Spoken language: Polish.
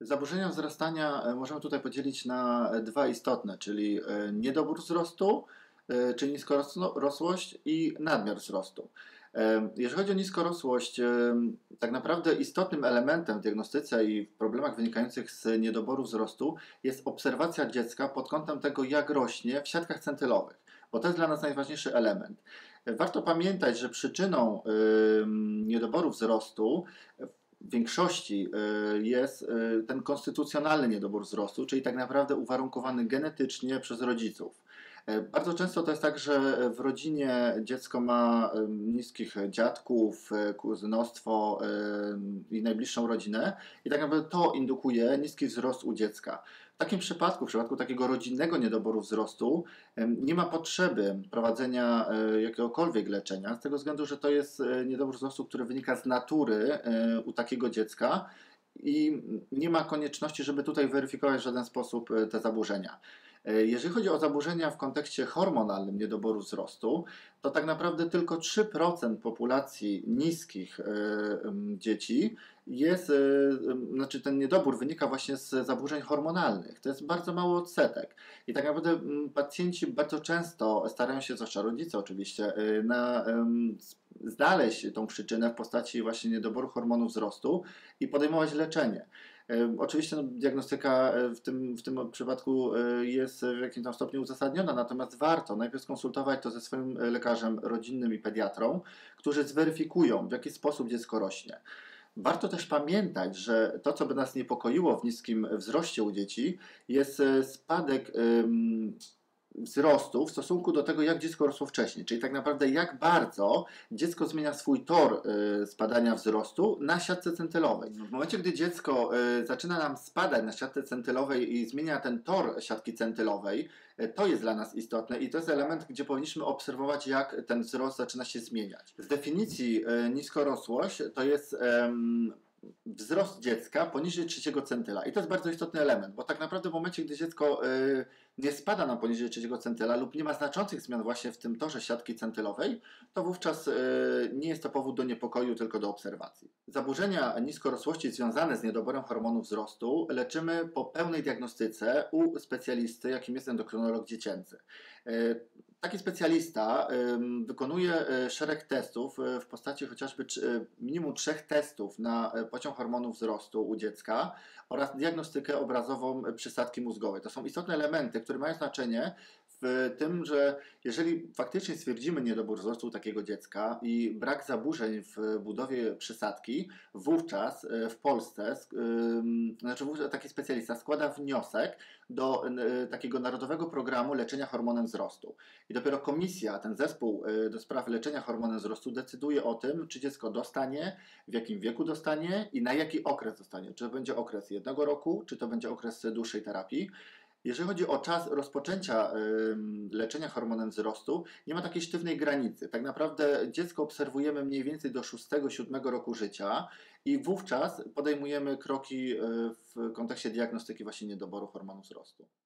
Zaburzenia wzrastania możemy tutaj podzielić na dwa istotne, czyli niedobór wzrostu, czy niskorosłość i nadmiar wzrostu. Jeżeli chodzi o niskorosłość, tak naprawdę istotnym elementem w diagnostyce i w problemach wynikających z niedoboru wzrostu jest obserwacja dziecka pod kątem tego, jak rośnie w siatkach centylowych, bo to jest dla nas najważniejszy element. Warto pamiętać, że przyczyną niedoboru wzrostu w większości jest ten konstytucjonalny niedobór wzrostu, czyli tak naprawdę uwarunkowany genetycznie przez rodziców. Bardzo często to jest tak, że w rodzinie dziecko ma niskich dziadków, kuzynostwo i najbliższą rodzinę i tak naprawdę to indukuje niski wzrost u dziecka. W takim przypadku, w przypadku takiego rodzinnego niedoboru wzrostu nie ma potrzeby prowadzenia jakiegokolwiek leczenia, z tego względu, że to jest niedobór wzrostu, który wynika z natury u takiego dziecka i nie ma konieczności, żeby tutaj weryfikować w żaden sposób te zaburzenia. Jeżeli chodzi o zaburzenia w kontekście hormonalnym niedoboru wzrostu, to tak naprawdę tylko 3% populacji niskich dzieci jest, znaczy ten niedobór wynika właśnie z zaburzeń hormonalnych. To jest bardzo mały odsetek. I tak naprawdę pacjenci bardzo często starają się, zwłaszcza rodzice oczywiście, znaleźć tą przyczynę w postaci właśnie niedoboru hormonu wzrostu i podejmować leczenie. Oczywiście diagnostyka w tym przypadku jest w jakimś tam stopniu uzasadniona, natomiast warto najpierw skonsultować to ze swoim lekarzem rodzinnym i pediatrą, którzy zweryfikują, w jaki sposób dziecko rośnie. Warto też pamiętać, że to, co by nas niepokoiło w niskim wzroście u dzieci, jest spadek wzrostu w stosunku do tego, jak dziecko rosło wcześniej, czyli tak naprawdę jak bardzo dziecko zmienia swój tor spadania wzrostu na siatce centylowej. W momencie, gdy dziecko zaczyna nam spadać na siatce centylowej i zmienia ten tor siatki centylowej, to jest dla nas istotne i to jest element, gdzie powinniśmy obserwować, jak ten wzrost zaczyna się zmieniać. Z definicji niskorosłość to jest wzrost dziecka poniżej 3 centyla i to jest bardzo istotny element, bo tak naprawdę w momencie, gdy dziecko nie spada nam poniżej 3 centyla lub nie ma znaczących zmian właśnie w tym torze siatki centylowej, to wówczas nie jest to powód do niepokoju, tylko do obserwacji. Zaburzenia niskorosłości związane z niedoborem hormonów wzrostu leczymy po pełnej diagnostyce u specjalisty, jakim jest endokrynolog dziecięcy. Taki specjalista wykonuje szereg testów w postaci chociażby minimum 3 testów na poziom hormonów wzrostu u dziecka oraz diagnostykę obrazową przysadki mózgowej. To są istotne elementy, które mają znaczenie w tym, że jeżeli faktycznie stwierdzimy niedobór wzrostu takiego dziecka i brak zaburzeń w budowie przysadki, wówczas w Polsce, taki specjalista składa wniosek do takiego Narodowego Programu Leczenia Hormonem Wzrostu. I dopiero komisja, ten zespół do spraw leczenia hormonem wzrostu decyduje o tym, czy dziecko dostanie, w jakim wieku dostanie i na jaki okres dostanie. Czy to będzie okres 1 roku, czy to będzie okres dłuższej terapii. Jeżeli chodzi o czas rozpoczęcia leczenia hormonem wzrostu, nie ma takiej sztywnej granicy. Tak naprawdę dziecko obserwujemy mniej więcej do 6-7 roku życia i wówczas podejmujemy kroki w kontekście diagnostyki właśnie niedoboru hormonu wzrostu.